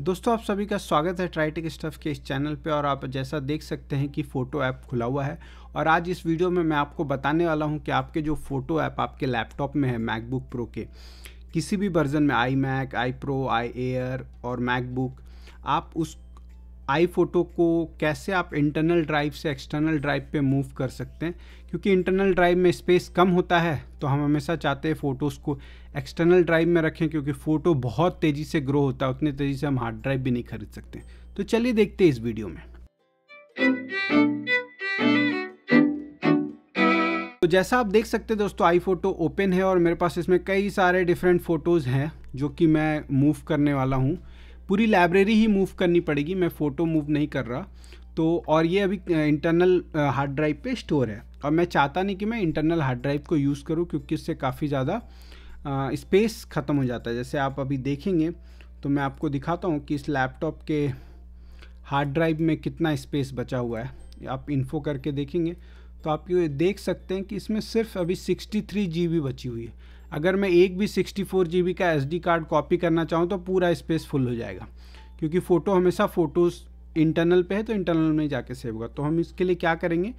दोस्तों आप सभी का स्वागत है ट्राइटेक स्टफ़ के इस चैनल पे। और आप जैसा देख सकते हैं कि फ़ोटो ऐप खुला हुआ है और आज इस वीडियो में मैं आपको बताने वाला हूं कि आपके जो फ़ोटो ऐप आपके लैपटॉप में है मैकबुक प्रो के किसी भी वर्ज़न में, आई मैक, आई प्रो, आई एयर और मैकबुक, आप उस आई फ़ोटो को कैसे आप इंटरनल ड्राइव से एक्सटर्नल ड्राइव पे मूव कर सकते हैं। क्योंकि इंटरनल ड्राइव में स्पेस कम होता है तो हम हमेशा चाहते हैं फ़ोटोज़ को एक्सटर्नल ड्राइव में रखें, क्योंकि फ़ोटो बहुत तेज़ी से ग्रो होता है, उतनी तेज़ी से हम हार्ड ड्राइव भी नहीं खरीद सकते। तो चलिए देखते हैं इस वीडियो में। तो जैसा आप देख सकते हैं दोस्तों, आई फ़ोटो ओपन है और मेरे पास इसमें कई सारे डिफरेंट फ़ोटोज़ हैं जो कि मैं मूव करने वाला हूँ। पूरी लाइब्रेरी ही मूव करनी पड़ेगी, मैं फ़ोटो मूव नहीं कर रहा। तो और ये अभी इंटरनल हार्ड ड्राइव पे स्टोर है और मैं चाहता नहीं कि मैं इंटरनल हार्ड ड्राइव को यूज़ करूं, क्योंकि इससे काफ़ी ज़्यादा स्पेस ख़त्म हो जाता है। जैसे आप अभी देखेंगे तो मैं आपको दिखाता हूं कि इस लैपटॉप के हार्ड ड्राइव में कितना स्पेस बचा हुआ है। आप इन्फो करके देखेंगे तो आप ये देख सकते हैं कि इसमें सिर्फ अभी 63 GB बची हुई है। अगर मैं एक भी 64 GB का SD कार्ड कॉपी करना चाहूँ तो पूरा स्पेस फुल हो जाएगा, क्योंकि फ़ोटो हमेशा फ़ोटोज़ इंटरनल पे है तो इंटरनल में ही जाके सेव होगा। तो हम इसके लिए क्या करेंगे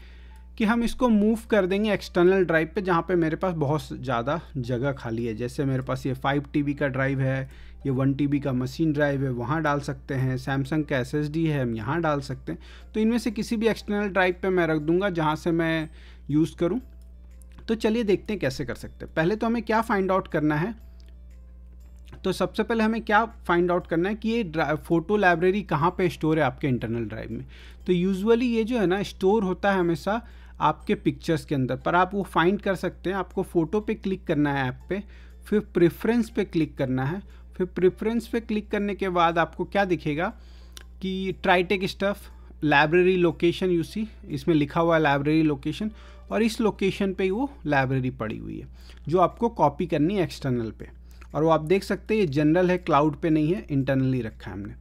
कि हम इसको मूव कर देंगे एक्सटर्नल ड्राइव पे, जहाँ पे मेरे पास बहुत ज़्यादा जगह खाली है। जैसे मेरे पास ये 5 TB का ड्राइव है, ये 1 TB का मशीन ड्राइव है, वहाँ डाल सकते हैं। सैमसंग का SSD है, हम यहाँ डाल सकते हैं। तो इनमें से किसी भी एक्सटर्नल ड्राइव पर मैं रख दूँगा जहाँ से मैं यूज़ करूँ। तो चलिए देखते हैं कैसे कर सकते हैं। पहले तो हमें क्या फाइंड आउट करना है, तो सबसे पहले हमें क्या फाइंड आउट करना है कि ये फ़ोटो लाइब्रेरी कहाँ पे स्टोर है आपके इंटरनल ड्राइव में। तो यूजुअली ये जो है ना स्टोर होता है हमेशा आपके पिक्चर्स के अंदर, पर आप वो फाइंड कर सकते हैं। आपको फ़ोटो पे क्लिक करना है ऐप पे, फिर प्रेफरेंस पे क्लिक करना है। फिर प्रेफरेंस पे क्लिक करने के बाद आपको क्या दिखेगा कि ट्राइटेक स्टफ़ लाइब्रेरी लोकेशन, यूसी इसमें लिखा हुआ है लाइब्रेरी लोकेशन, और इस लोकेशन पे वो लाइब्रेरी पड़ी हुई है जो आपको कॉपी करनी है एक्सटर्नल पे। और वो आप देख सकते हैं ये जनरल है, क्लाउड पे नहीं है, इंटरनली रखा है हमने।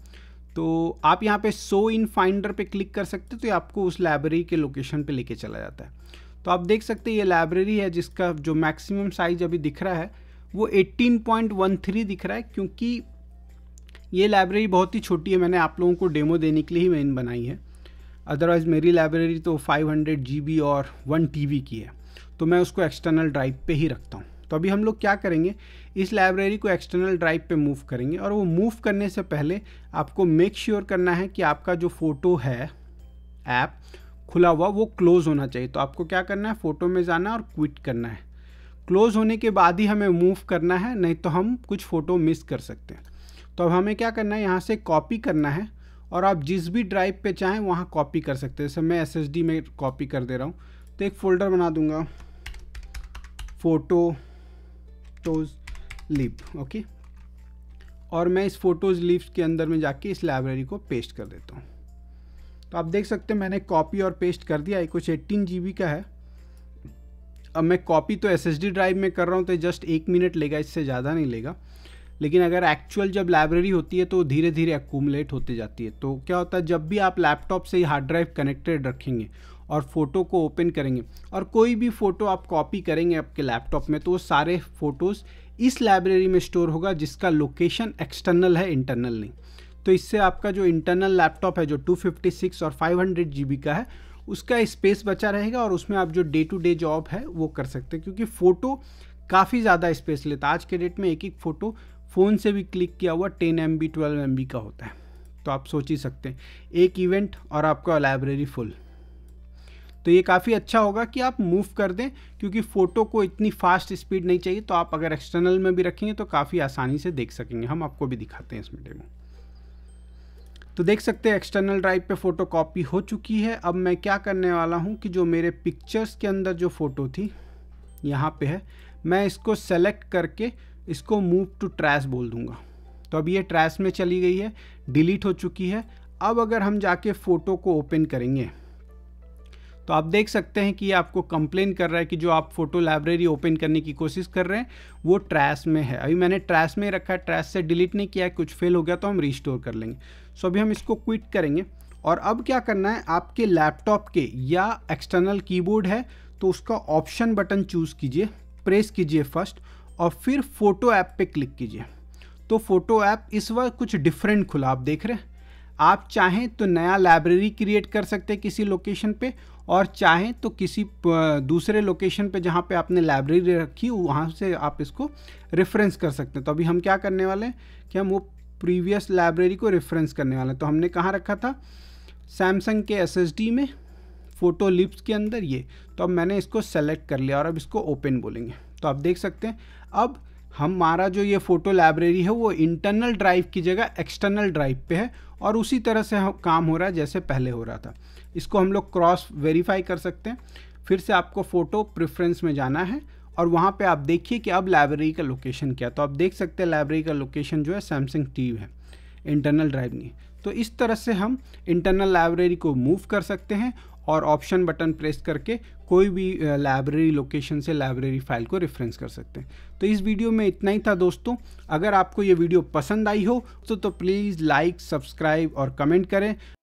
तो आप यहाँ पे शो इन फाइंडर पे क्लिक कर सकते हैं, तो ये आपको उस लाइब्रेरी के लोकेशन पे लेके चला जाता है। तो आप देख सकते हैं ये लाइब्रेरी है जिसका जो मैक्सिमम साइज अभी दिख रहा है वो 18.13 दिख रहा है, क्योंकि ये लाइब्रेरी बहुत ही छोटी है। मैंने आप लोगों को डेमो देने के लिए ही मैंने बनाई है, अदरवाइज़ मेरी लाइब्रेरी तो 500 GB और 1 TB की है, तो मैं उसको एक्सटर्नल ड्राइव पे ही रखता हूँ। तो अभी हम लोग क्या करेंगे, इस लाइब्रेरी को एक्सटर्नल ड्राइव पे मूव करेंगे। और वो मूव करने से पहले आपको मेक श्योर करना है कि आपका जो फ़ोटो है ऐप खुला हुआ वो क्लोज़ होना चाहिए। तो आपको क्या करना है, फ़ोटो में जाना और क्विट करना है। क्लोज़ होने के बाद ही हमें मूव करना है, नहीं तो हम कुछ फ़ोटो मिस कर सकते हैं। तो अब हमें क्या करना है, यहाँ से कॉपी करना है और आप जिस भी ड्राइव पे चाहें वहाँ कॉपी कर सकते हैं। जैसे मैं SSD में कॉपी कर दे रहा हूँ, तो एक फ़ोल्डर बना दूँगा फ़ोटोज़ लीफ, ओके, और मैं इस फ़ोटोज़ लीफ के अंदर में जाके इस लाइब्रेरी को पेस्ट कर देता हूँ। तो आप देख सकते हैं मैंने कॉपी और पेस्ट कर दिया है, कुछ 18 GB का है। अब मैं कॉपी तो SSD ड्राइव में कर रहा हूँ, तो जस्ट 1 मिनट लेगा, इससे ज़्यादा नहीं लेगा। लेकिन अगर एक्चुअल जब लाइब्रेरी होती है तो धीरे धीरे एक्यूमुलेट होती जाती है। तो क्या होता है, जब भी आप लैपटॉप से हार्ड ड्राइव कनेक्टेड रखेंगे और फ़ोटो को ओपन करेंगे और कोई भी फ़ोटो आप कॉपी करेंगे आपके लैपटॉप में, तो वो सारे फ़ोटोज़ इस लाइब्रेरी में स्टोर होगा जिसका लोकेशन एक्सटर्नल है, इंटरनल नहीं। तो इससे आपका जो इंटरनल लैपटॉप है जो 256 और 500 GB का है, उसका स्पेस बचा रहेगा और उसमें आप जो डे टू डे जॉब है वो कर सकते हैं। क्योंकि फ़ोटो काफ़ी ज़्यादा स्पेस लेता है, आज के डेट में एक एक फ़ोटो फ़ोन से भी क्लिक किया हुआ 10 MB 12 MB का होता है। तो आप सोच ही सकते हैं एक इवेंट और आपका लाइब्रेरी फुल। तो ये काफ़ी अच्छा होगा कि आप मूव कर दें, क्योंकि फ़ोटो को इतनी फास्ट स्पीड नहीं चाहिए। तो आप अगर एक्सटर्नल में भी रखेंगे तो काफ़ी आसानी से देख सकेंगे। हम आपको भी दिखाते हैं इसमें डेमो। तो देख सकते हैं एक्सटर्नल ड्राइव पे फ़ोटो कॉपी हो चुकी है। अब मैं क्या करने वाला हूँ कि जो मेरे पिक्चर्स के अंदर जो फ़ोटो थी यहाँ पर है, मैं इसको सेलेक्ट करके इसको मूव टू ट्रैश बोल दूंगा। तो अब ये ट्रैश में चली गई है, डिलीट हो चुकी है। अब अगर हम जाके फ़ोटो को ओपन करेंगे तो आप देख सकते हैं कि ये आपको कंप्लेन कर रहा है कि जो आप फ़ोटो लाइब्रेरी ओपन करने की कोशिश कर रहे हैं वो ट्रैश में है। अभी मैंने ट्रैश में रखा है, ट्रैश से डिलीट नहीं किया है, कुछ फेल हो गया तो हम रिस्टोर कर लेंगे। सो अभी हम इसको क्विट करेंगे। और अब क्या करना है, आपके लैपटॉप के या एक्सटर्नल कीबोर्ड है तो उसका ऑप्शन बटन चूज़ कीजिए, प्रेस कीजिए फर्स्ट और फिर फ़ोटो ऐप पे क्लिक कीजिए। तो फ़ोटो ऐप इस बार कुछ डिफरेंट खुला, आप देख रहे हैं। आप चाहें तो नया लाइब्रेरी क्रिएट कर सकते हैं किसी लोकेशन पे, और चाहें तो किसी दूसरे लोकेशन पे जहाँ पे आपने लाइब्रेरी रखी वहाँ से आप इसको रेफरेंस कर सकते हैं। तो अभी हम क्या करने वाले हैं कि हम वो प्रीवियस लाइब्रेरी को रेफरेंस करने वाले हैं। तो हमने कहाँ रखा था, सैमसंग के SSD में फ़ोटो लिप्स के अंदर ये। तो अब मैंने इसको सेलेक्ट कर लिया और अब इसको ओपन बोलेंगे। तो आप देख सकते हैं अब हमारा जो ये फ़ोटो लाइब्रेरी है वो इंटरनल ड्राइव की जगह एक्सटर्नल ड्राइव पे है, और उसी तरह से काम हो रहा है जैसे पहले हो रहा था। इसको हम लोग क्रॉस वेरीफाई कर सकते हैं। फिर से आपको फ़ोटो प्रेफरेंस में जाना है और वहाँ पे आप देखिए कि अब लाइब्रेरी का लोकेशन क्या। तो आप देख सकते हैं लाइब्रेरी का लोकेशन जो है सैमसंग टीवी है, इंटरनल ड्राइव नहीं। तो इस तरह से हम इंटरनल लाइब्रेरी को मूव कर सकते हैं और ऑप्शन बटन प्रेस करके कोई भी लाइब्रेरी लोकेशन से लाइब्रेरी फाइल को रेफरेंस कर सकते हैं। तो इस वीडियो में इतना ही था दोस्तों। अगर आपको ये वीडियो पसंद आई हो तो प्लीज़ लाइक, सब्सक्राइब और कमेंट करें।